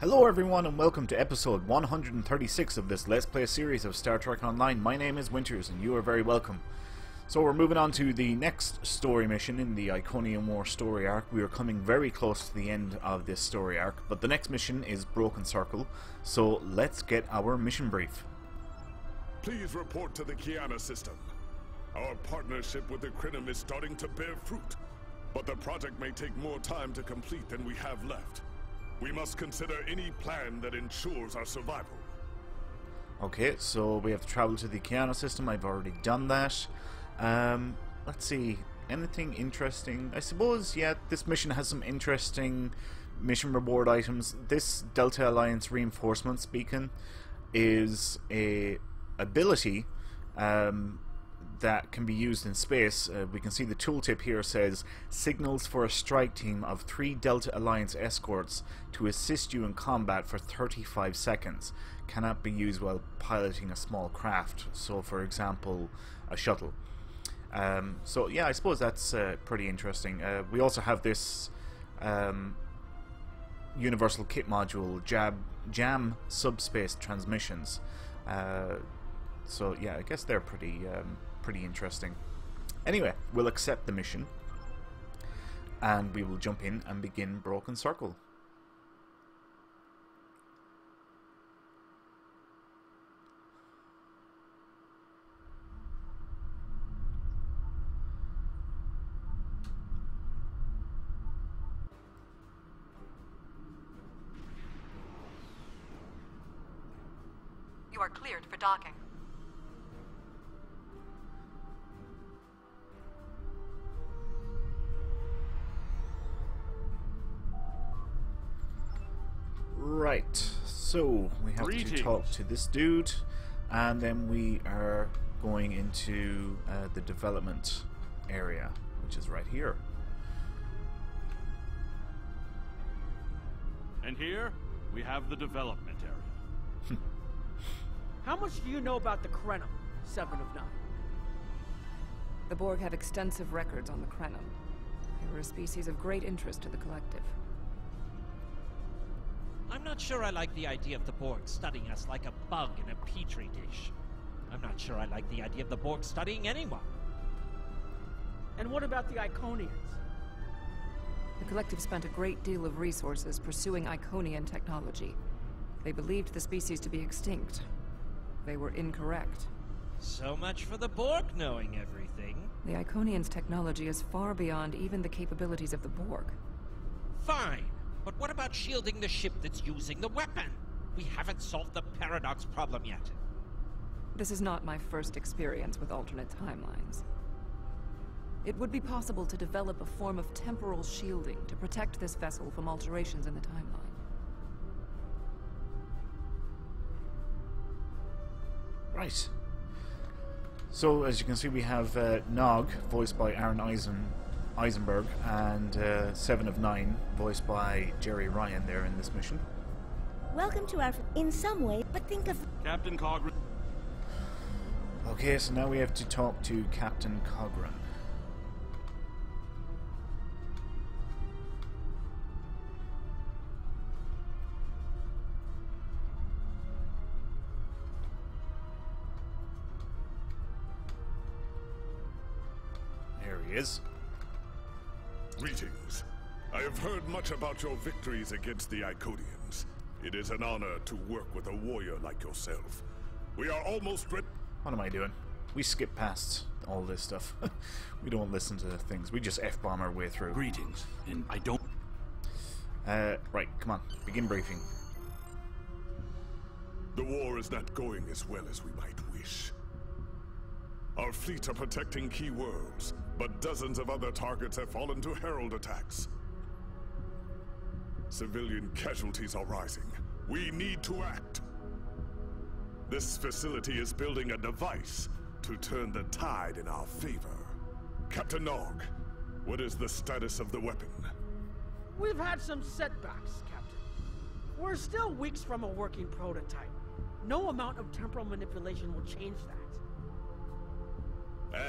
Hello everyone and welcome to episode 136 of this Let's Play series of Star Trek Online. My name is Winters and you are very welcome. So we're moving on to the next story mission in the Iconium War story arc. We are coming very close to the end of this story arc, but the next mission is Broken Circle, so let's get our mission brief. Please report to the Keanu system. Our partnership with the Krynum is starting to bear fruit, but the project may take more time to complete than we have left. We must consider any plan that ensures our survival. Okay, so we have to travel to the Keanu system. I've already done that. Let's see. Anything interesting? I suppose, yeah, this mission has some interesting mission reward items. This Delta Alliance reinforcements beacon is a ability that can be used in space. We can see the tooltip here says signals for a strike team of 3 Delta Alliance escorts to assist you in combat for 35 seconds. Cannot be used while piloting a small craft, so for example a shuttle. So yeah, I suppose that's pretty interesting. We also have this universal kit module, Jam Subspace Transmissions. So yeah, I guess they're pretty pretty interesting. Anyway, we'll accept the mission and we will jump in and begin Broken Circle. You are cleared for docking. Right, so we have to talk to this dude, and then we are going into the development area, which is right here. And here we have the development area. How much do you know about the Krenim, 7 of 9? The Borg have extensive records on the Krenim. They were a species of great interest to the collective. I'm not sure I like the idea of the Borg studying us like a bug in a petri dish. I'm not sure I like the idea of the Borg studying anyone. And what about the Iconians? The Collective spent a great deal of resources pursuing Iconian technology. They believed the species to be extinct. They were incorrect. So much for the Borg knowing everything. The Iconians' technology is far beyond even the capabilities of the Borg. Fine. But what about shielding the ship that's using the weapon? We haven't solved the paradox problem yet. This is not my first experience with alternate timelines. It would be possible to develop a form of temporal shielding to protect this vessel from alterations in the timeline. Right. So, as you can see, we have Nog, voiced by Aaron Eisenberg, and 7 of 9, voiced by Jerry Ryan there in this mission. Welcome to our... in some way, but think of... Captain Kagran. Okay, so now we have to talk to Captain Kagran. There he is. Greetings. I have heard much about your victories against the Iconians. It is an honor to work with a warrior like yourself. We are almost ready. What am I doing? We skip past all this stuff. We don't listen to the things. We just F-bomb our way through. Greetings, and I don't... right, come on. Begin briefing. The war is not going as well as we might wish. Our fleet are protecting key worlds, but dozens of other targets have fallen to Herald attacks. Civilian casualties are rising. We need to act. This facility is building a device to turn the tide in our favor. Captain Nog, what is the status of the weapon? We've had some setbacks, Captain. We're still weeks from a working prototype. No amount of temporal manipulation will change that.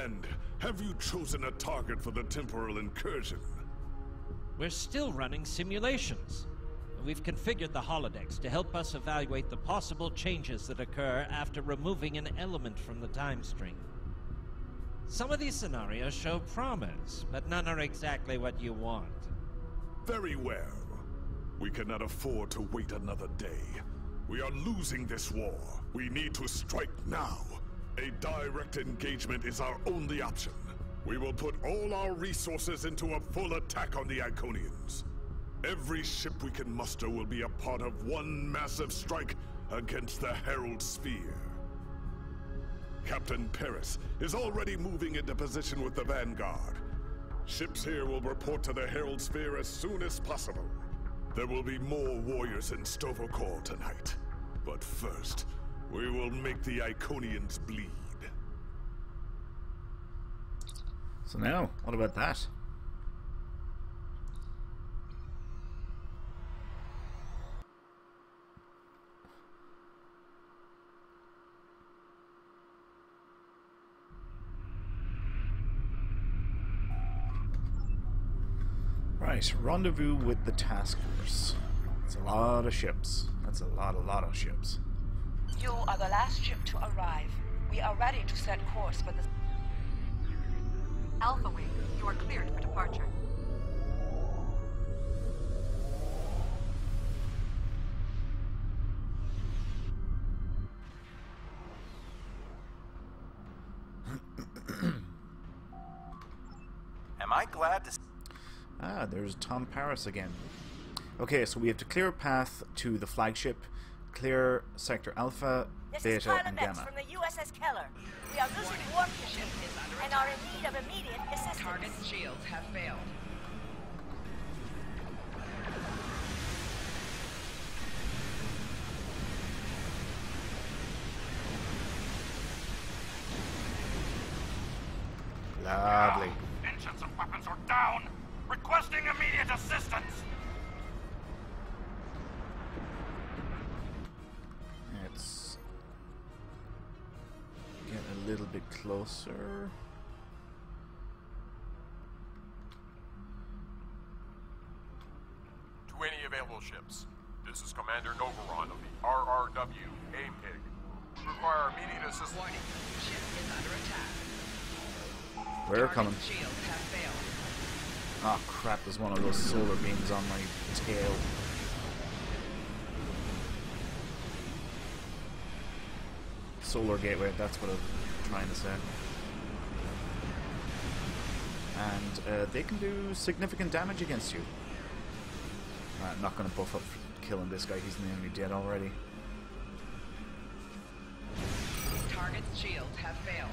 And have you chosen a target for the temporal incursion? We're still running simulations. We've configured the holodecks to help us evaluate the possible changes that occur after removing an element from the time stream. Some of these scenarios show promise, but none are exactly what you want. Very well. We cannot afford to wait another day. We are losing this war. We need to strike now. A direct engagement is our only option. We will put all our resources into a full attack on the Iconians. Every ship we can muster will be a part of one massive strike against the Herald Sphere. Captain Paris is already moving into position with the Vanguard. Ships here will report to the Herald Sphere as soon as possible. There will be more warriors in Stovokor tonight. But first, we will make the Iconians bleed. So now, what about that? Right, rendezvous with the task force. That's a lot of ships. That's a lot of ships. You are the last ship to arrive. We are ready to set course for the... Alpha Wing, you are cleared for departure. Am I glad to see... Ah, there's Tom Paris again. Okay, so we have to clear a path to the flagship, clear Sector Alpha, Beta, and Gamma. This is Carlebex from the USS Keller. We are losing warp conditions and are in need of immediate assistance. Target shields have failed. Lovely. Engines and weapons are down. Requesting immediate assistance. Let's get a little bit closer. To any available ships, this is Commander Novaron of the RRW Aim Pig. Require immediate assistance. Warning. Ship is under attack. We're coming. Shields have failed. Ah, oh, crap, there's one of those solar beams on my tail. Solar Gateway, that's what I'm trying to say. And they can do significant damage against you. Alright, I'm not going to buff up for killing this guy, he's nearly dead already. Target's shields have failed.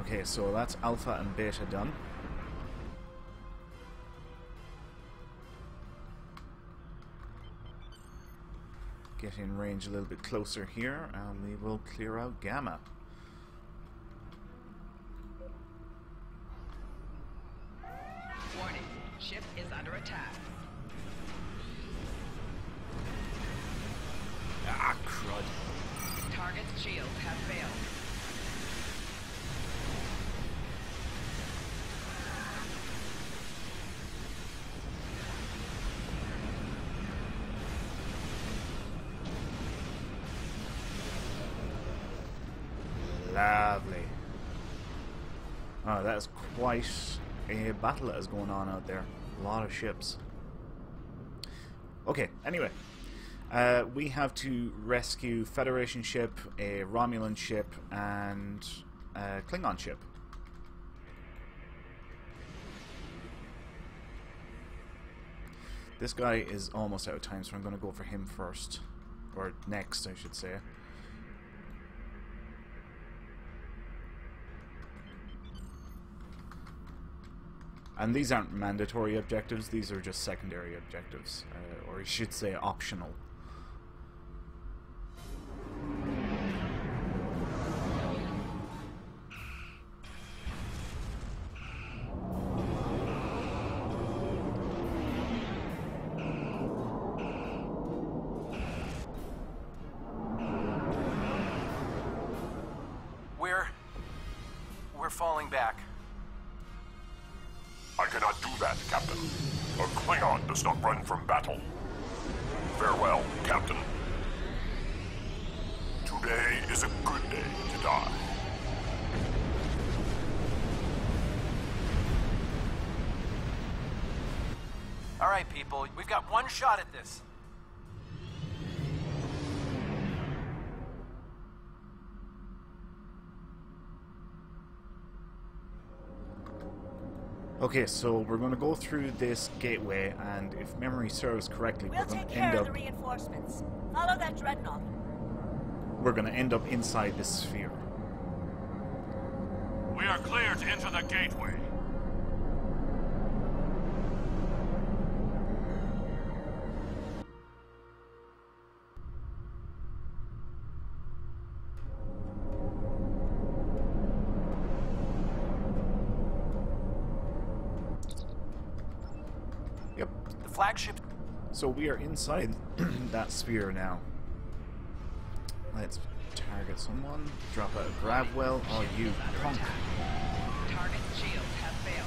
Okay, so that's Alpha and Beta done. Get in range a little bit closer here, and we will clear out Gamma. Warning, ship is under attack. Ah, crud. Target's shields have failed. Lovely. Oh, that is quite a battle that is going on out there. A lot of ships. Okay, anyway. We have to rescue Federation ship, a Romulan ship, and a Klingon ship. This guy is almost out of time, so I'm going to go for him first. Or next, I should say. And these aren't mandatory objectives, these are just secondary objectives, or you should say optional. We're falling back. I cannot do that, Captain. A Klingon does not run from battle. Farewell, Captain. Today is a good day to die. All right, people, we've got one shot at this. Okay, so we're going to go through this gateway, and if memory serves correctly, we're going to end up... We'll take care of the reinforcements. Follow that dreadnought. We're going to end up inside this sphere. We are clear to enter the gateway. Flagship. So we are inside that sphere now. Let's target someone. Drop a grab well. Oh, you punk. Target shields have failed.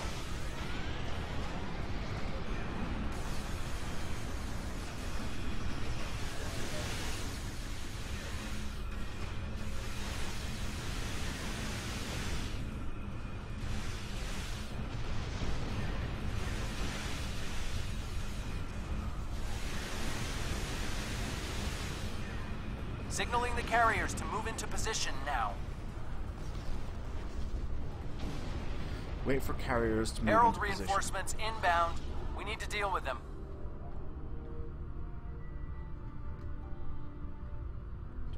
Signaling the carriers to move into position now. Wait for carriers to move into position. Herald reinforcements inbound. We need to deal with them.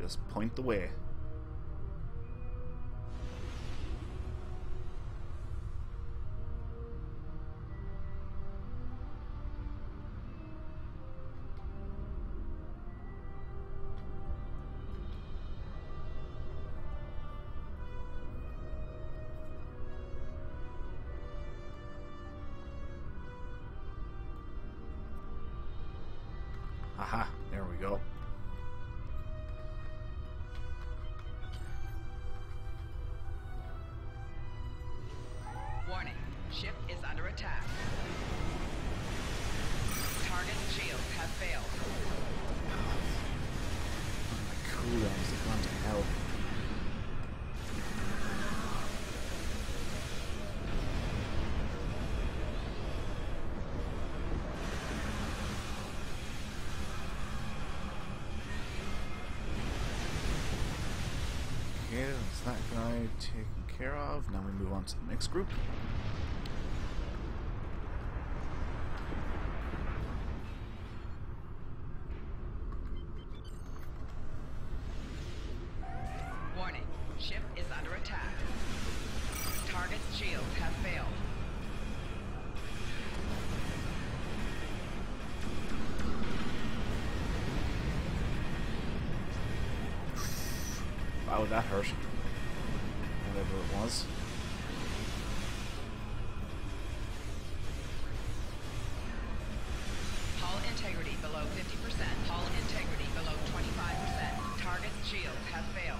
Just point the way. Aha, there we go. Warning, ship is under attack. Target shields have failed. Oh, my cooldowns have gone to hell. That guy taken care of. Now we move on to the next group. Warning, ship is under attack. Target shields have failed. Wow, that hurt. Whatever it was. Hull integrity below 50%. Hull integrity below 25%. Target shield has failed.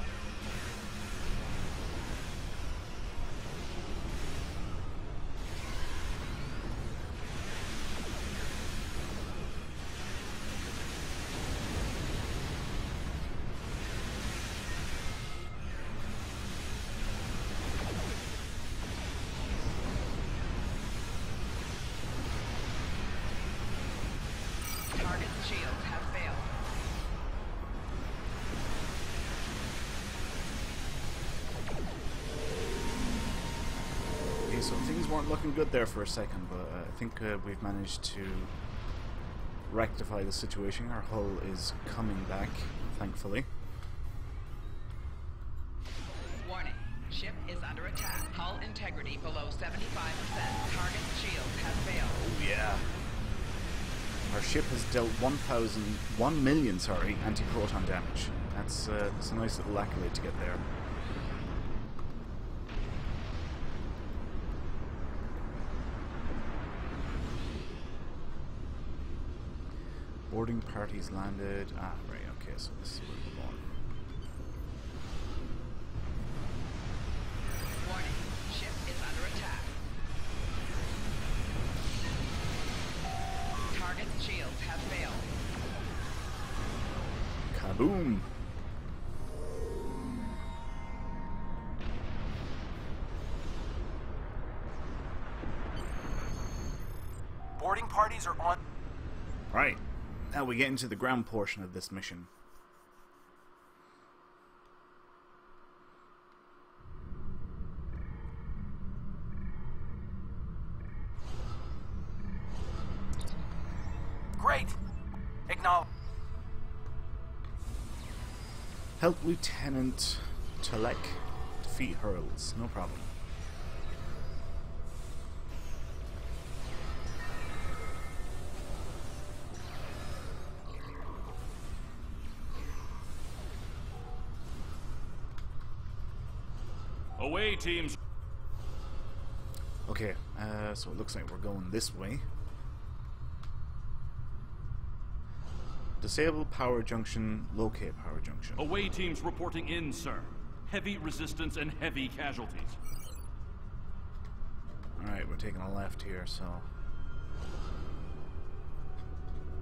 So things weren't looking good there for a second, but I think we've managed to rectify the situation. Our hull is coming back, thankfully. Warning, ship is under attack. Hull integrity below 75%. Target shield has failed. Oh yeah. Our ship has dealt 1 million anti-proton damage. That's a nice little accolade to get there. Boarding parties landed. Ah, right, okay, so this is where we're going. Warning, ship is under attack. shields have failed. Kaboom! Boarding parties are on. Right, now we get into the ground portion of this mission. Help Lieutenant T'Lek defeat Heralds, no problem. Away teams. Okay, so it looks like we're going this way. Disable power junction, locate power junction. Away teams reporting in, sir. Heavy resistance and heavy casualties. Alright, we're taking a left here, so...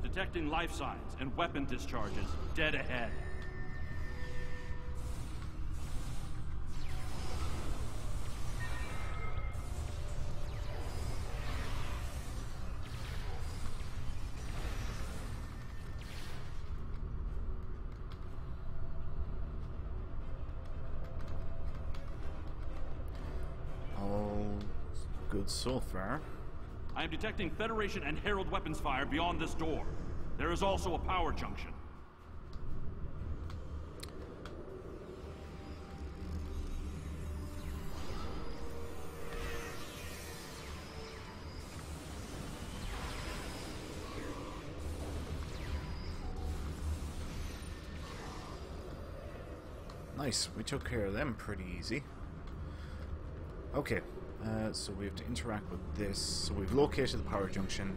Detecting life signs and weapon discharges. Dead ahead. So far, I am detecting Federation and Herald weapons fire beyond this door. There is also a power junction. Nice, we took care of them pretty easy. Okay. So we have to interact with this. So we've located the power junction,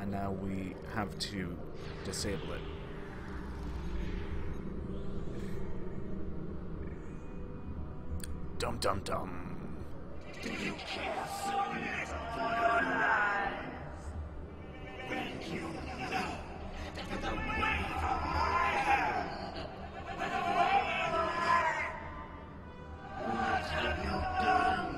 and now we have to disable it. Dum dum dum. Do you care so little for your lives? When you know that the way from my hand, when the way from mine, what have you done?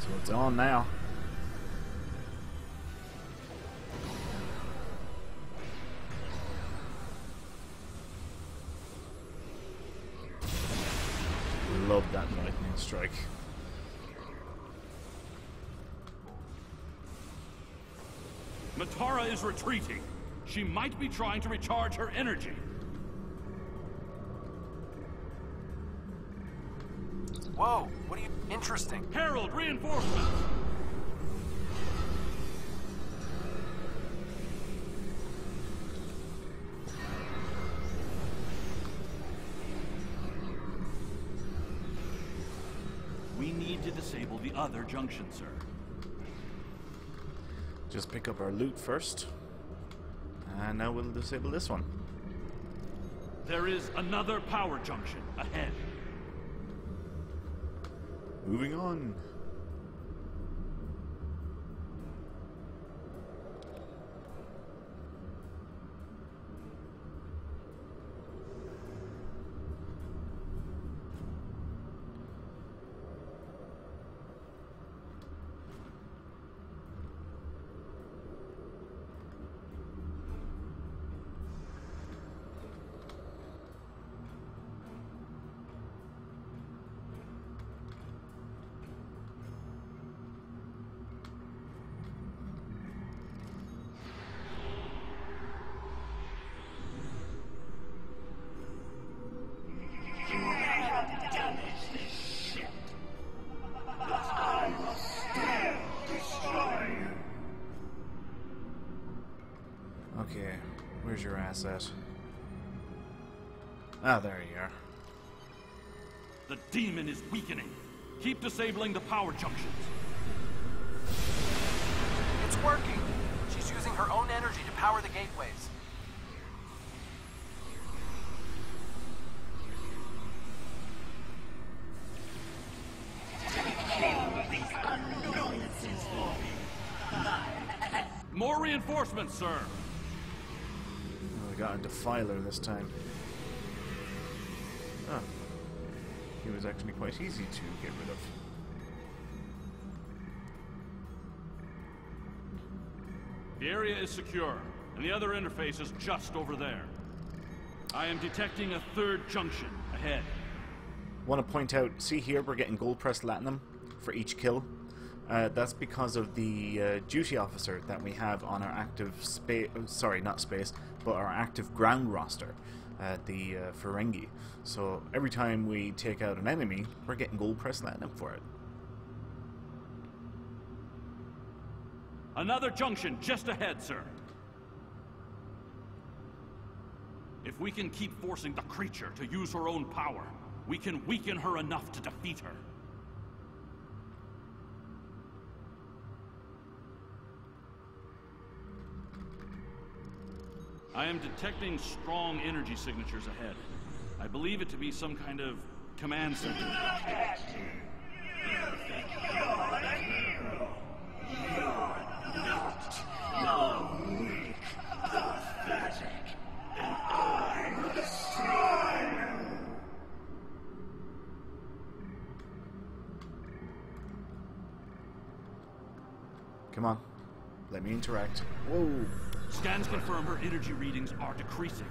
So it's on now. Love that lightning strike. Matara is retreating. She might be trying to recharge her energy. Whoa, what are you... Interesting. Herald, reinforcements! We need to disable the other junction, sir. Just pick up our loot first. And now we'll disable this one. There is another power junction ahead. Moving on. That. Ah, there you are. The demon is weakening. Keep disabling the power junctions. It's working. She's using her own energy to power the gateways. Reinforcements, sir. Oh, we got a Defiler this time. Ah. He was actually quite easy to get rid of. The area is secure, and the other interface is just over there. I am detecting a third junction ahead. Want to point out, see here we're getting gold pressed latinum for each kill. That's because of the duty officer that we have on our active active ground roster at the Ferengi. So every time we take out an enemy, we're getting gold pressed latinum for it. Another junction just ahead, sir. If we can keep forcing the creature to use her own power, we can weaken her enough to defeat her. I am detecting strong energy signatures ahead. I believe it to be some kind of command center. Look at you! You think you're a hero! You're not! You're weak, pathetic, and I'm strong! Come on, let me interact. Whoa! Scans confirm her energy readings are decreasing.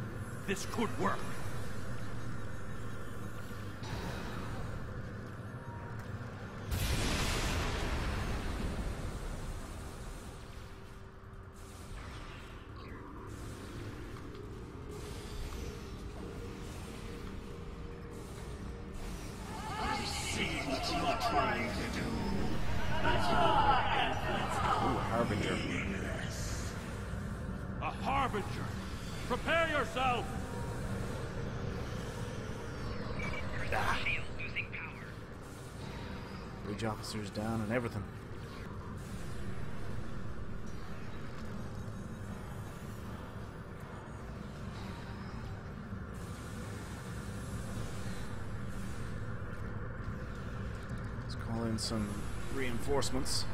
This could work. I see what you are trying to do. Ooh, Harbinger. Harbinger, prepare yourself. Shield losing power. Bridge officers down and everything. Let's call in some reinforcements.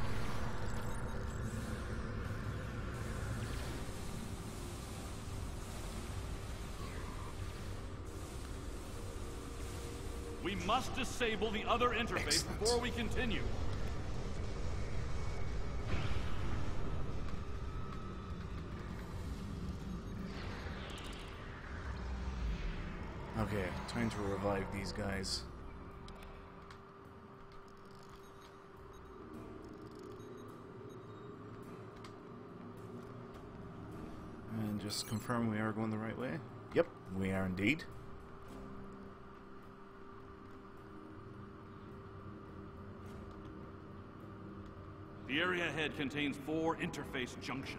Must disable the other interface before we continue. Okay, time to revive these guys. And just confirm we are going the right way. Yep, we are indeed. The area ahead contains 4 interface junctions.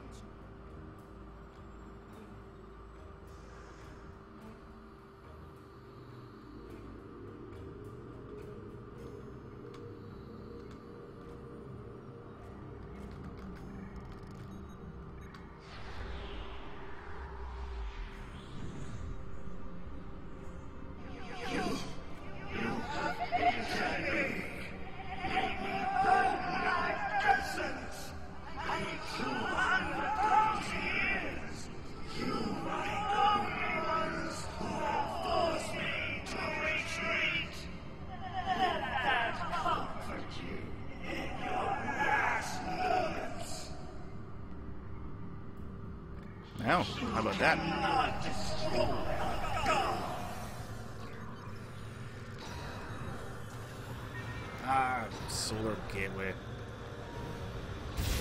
Now, how about that? Ah, Solar Gateway. Personal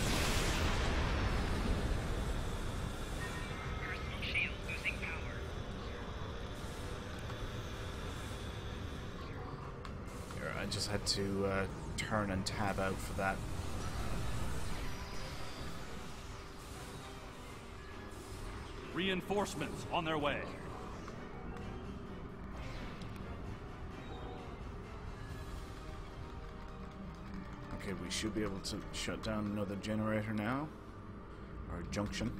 shield losing power. Here, I just had to turn and tab out for that. Reinforcements on their way. Okay, we should be able to shut down another generator now, or a junction.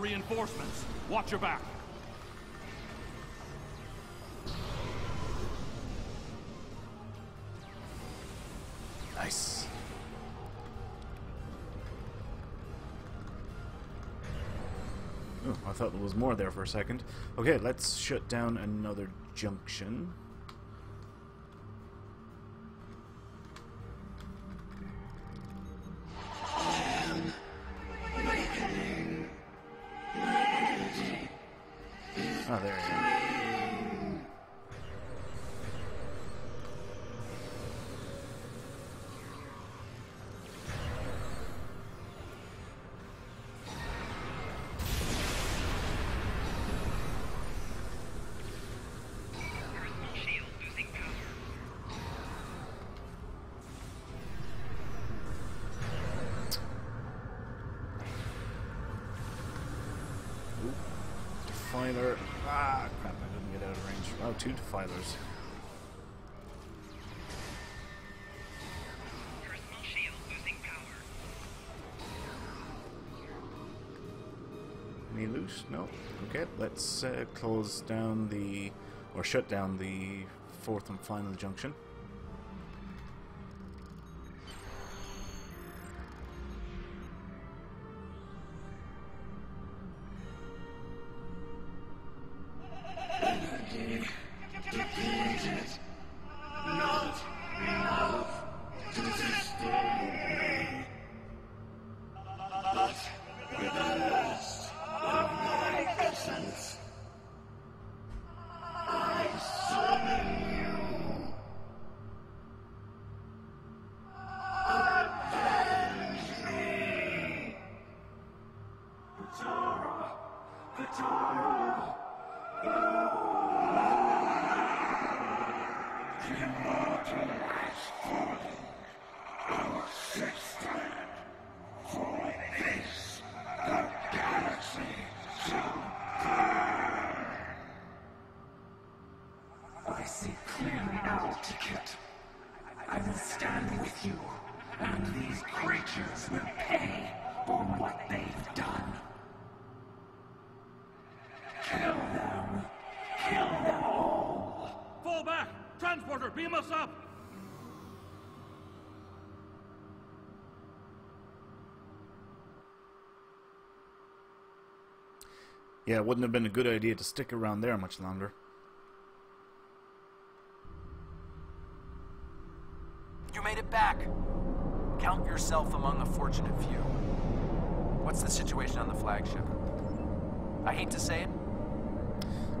reinforcements. Watch your back. Nice. Oh, I thought there was more there for a second. Okay, let's shut down another junction. Defiler. Ah, crap, I didn't get out of range. Oh, two Defilers. Personal shield losing power. Any loose? No. Okay, let's close down the... or shut down the fourth and final junction. Yeah, it wouldn't have been a good idea to stick around there much longer. You made it back. Count yourself among the fortunate few. What's the situation on the flagship? I hate to say it.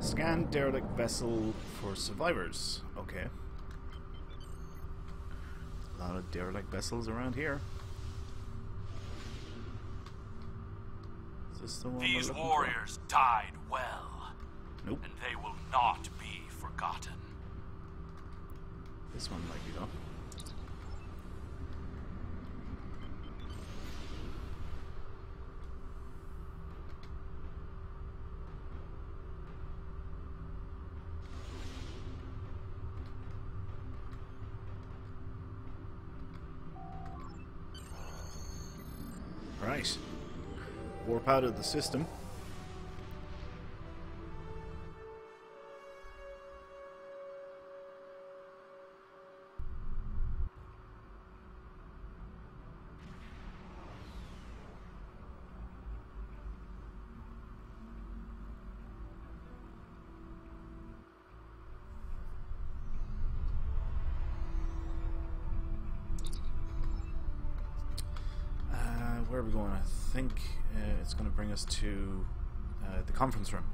Scan derelict vessel for survivors. Okay. A lot of derelict vessels around here. These warriors died well, nope. And they will not be forgotten. This one might be gone. Right. Warp out of the system. Where are we going? I think it's going to bring us to the conference room.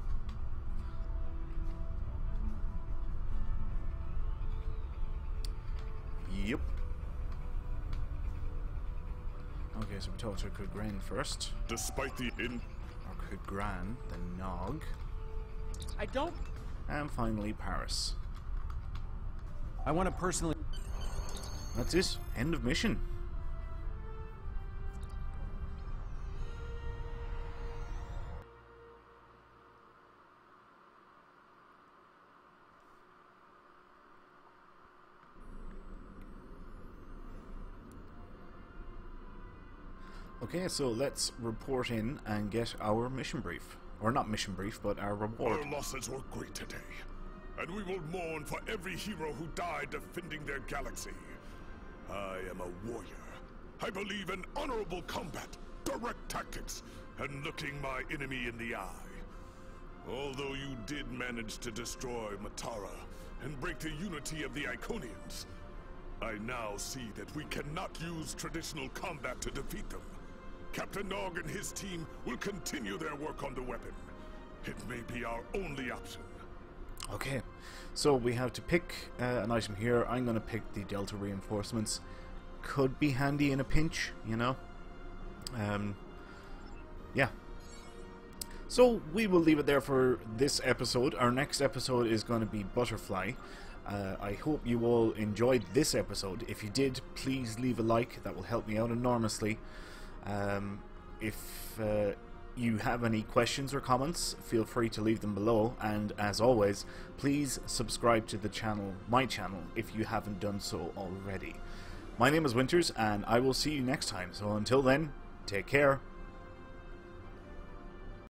Yep. Okay, so we talked to Kagran first. Despite the in... or Kagran, the Nog. I don't... And finally, Paris. I want to personally... That's it. End of mission. Okay, so let's report in and get our mission brief. Or not mission brief, but our reward. Our losses were great today, and we will mourn for every hero who died defending their galaxy. I am a warrior. I believe in honorable combat, direct tactics, and looking my enemy in the eye. Although you did manage to destroy Matara and break the unity of the Iconians, I now see that we cannot use traditional combat to defeat them. Captain Nog and his team will continue their work on the weapon. It may be our only option. Okay, so we have to pick an item here. I'm going to pick the Delta reinforcements. Could be handy in a pinch, you know. Yeah. So we will leave it there for this episode. Our next episode is going to be Butterfly. I hope you all enjoyed this episode. If you did, please leave a like. That will help me out enormously. If you have any questions or comments, feel free to leave them below. And as always, please subscribe to the channel, my channel, if you haven't done so already. My name is Winters, and I will see you next time. So until then, take care.